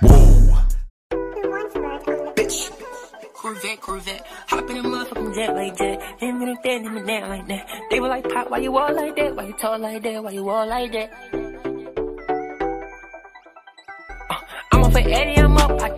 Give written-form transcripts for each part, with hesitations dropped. Whoa. Bitch. Corvette. Hop in a motherfucking jet like that. Him in a dead, him in that like that. They were like, Pop, why you all like that? Why you tall like that? Why you all like that? I'm up for 80, I'm up. I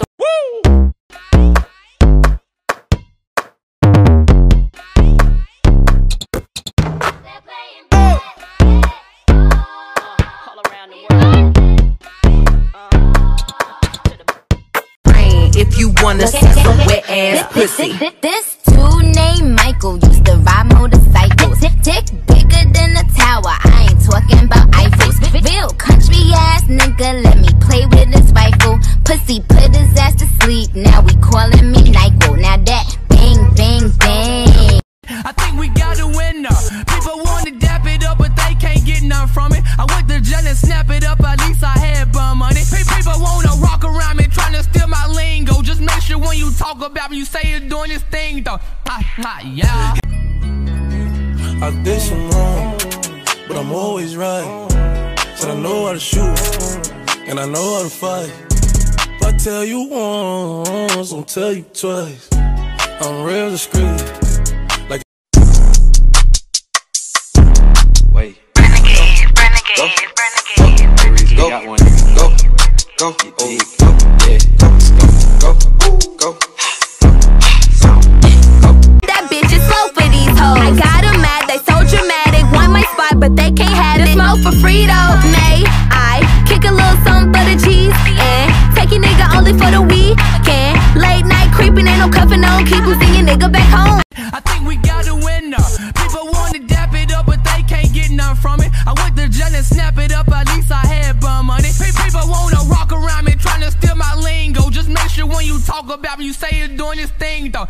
if you wanna see some wet ass pussy. This dude named Michael used to ride motorcycles. Dick bigger than a tower. I ain't talking about Eiffels. Real country ass nigga, let me play with his rifle. Pussy put his ass to sleep. Now we calling me Nyquil. Now that bang bang bang. I think we got a winner. People wanna dap it up, but they can't get none from it. I went to jail and snap it up. At least I had bum money. People wanna rock around me, trying to steal my lingo. Just make sure when you talk about me, you say you're doing this thing though. Yeah. I did some wrong, but I'm always right. Said I know how to shoot, and I know how to fight. If I tell you once, I'll tell you twice. I'm real discreet. Like wait. Renegade. Go. Got one. Go. Go. Oh. But they can't have it. Smoke for free though. May I kick a little something for the cheese and take your nigga only for the weekend. Late night creeping, ain't no cuffing on. Keep him seeing nigga back home. I think we got a winner. People want to dap it up, but they can't get none from it. I went to jail and snap it up. At least I had bum money. People want to rock around me, trying to steal my lingo. Just make sure when you talk about me, you say you're doing this thing though.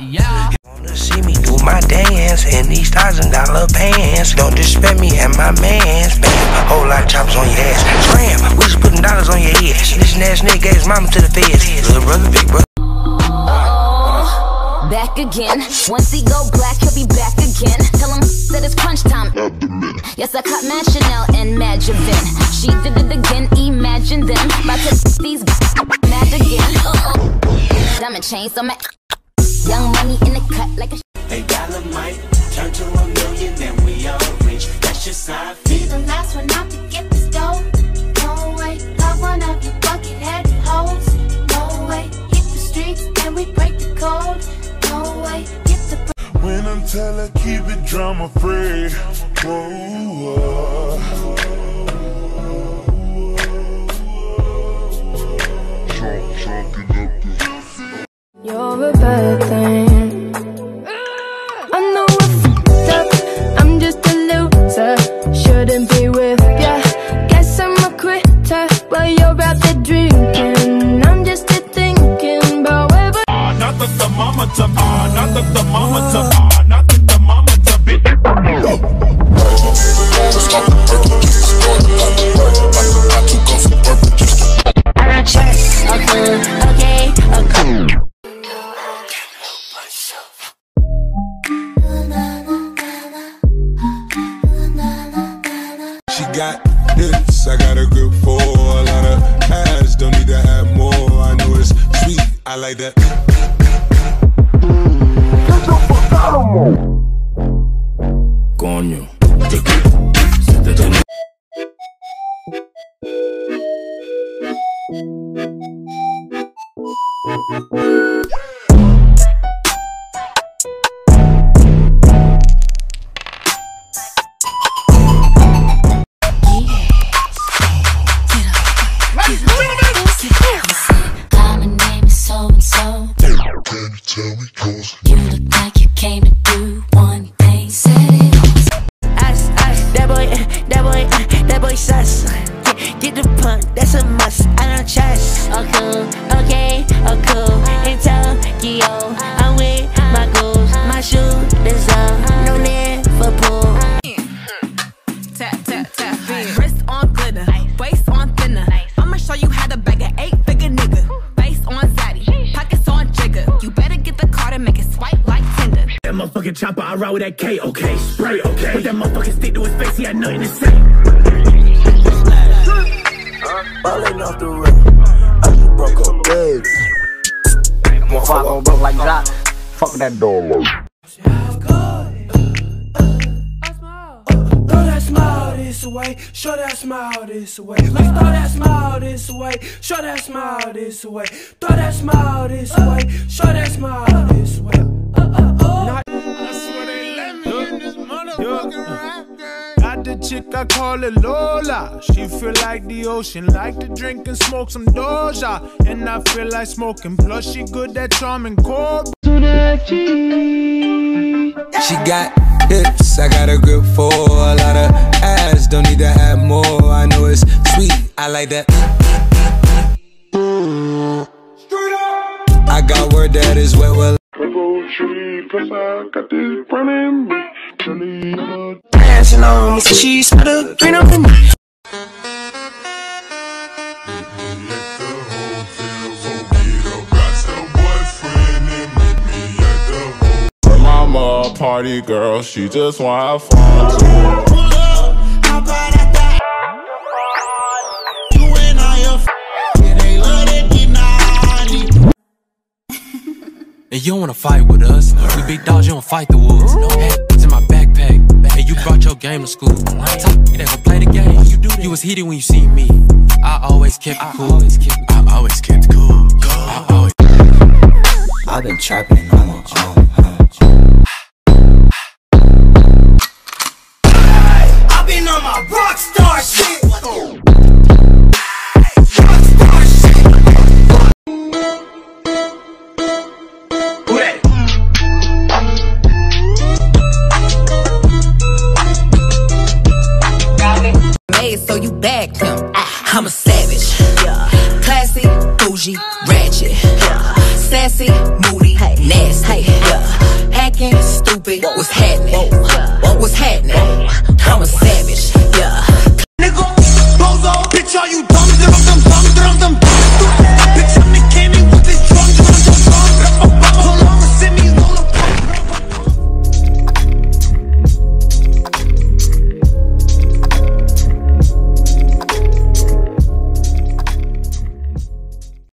Yeah. See me do my dance in these $1,000 pants. Don't disrespect me and my mans. Bam, whole lot of choppers on your ass. Scram, we just putting dollars on your head. This ass nigga gave his mama to the feds. Little brother, big brother. Oh, back again. Once he go black, he'll be back again. Tell him that it's crunch time. Yes, I caught Mad Chanel and Mad Javin. She did it again, imagine them. About to these mad again. Diamond chains on my... Young money in the cut like a they got a mic, turn to a million, then we all rich. That's just how I feel. Be the last one out to get this dough. No way, got one of your bucket headed hoes. No way, hit the streets and we break the code. No way, get the when I'm tell her keep it drama free. You're a bad thing. I know I fucked up. I'm just a loser. Shouldn't be with ya. Guess I'm a quitter. While you're out there drinking, I'm just a thinking about whatever. Not the thermometer. Not the thermometer. Not the thermometer. I got checks. Okay. Got this, I got a grip for a lot of ass, don't need to add more, I know it's sweet, I like that. Coño. Chopper, I ride with that K, okay, spray, okay. Put that motherfucking stick to his face, he had nothing to say. Ballin' off the rail. motherfucker dead. Motherfucker gon' look like that. Fuck that door, look. This away, show that smile this away. Like throw that smile this away, show that smile this away. Throw that smile this away, show that smile this way. I swear they let me in this motherfucking rap game. Got the chick I call it Lola. She feel like the ocean, like to drink and smoke some Doja. And I feel like smoking, plus she good at charming corp. She got hips, I got a grip for a lot of ass. Don't need to have more, I know it's sweet, I like that. Straight up. I got word that is wet, well. Dancing on me, she's got a green up in me. Party girl, she just wanna fall to her. Pull up, hop out at that. You and I are f***ing, they love that D90. And you don't wanna fight with us, we big dogs, you don't fight the wolves. No hats in my backpack, hey, you brought your game to school. You never play the game, you do that. You was heated when you see me, I always kept it cool. I always kept cool. I've been trapping and I'm on. Rockstar shit. Rockstar shit. Who that? Got it. Made so you bagged him. I'm a savage. Yeah. Classy, bougie, ratchet. Yeah. Sassy, moody, hey. Nasty. Hey. Yeah. Hacking, stupid. What was happening? What was happening?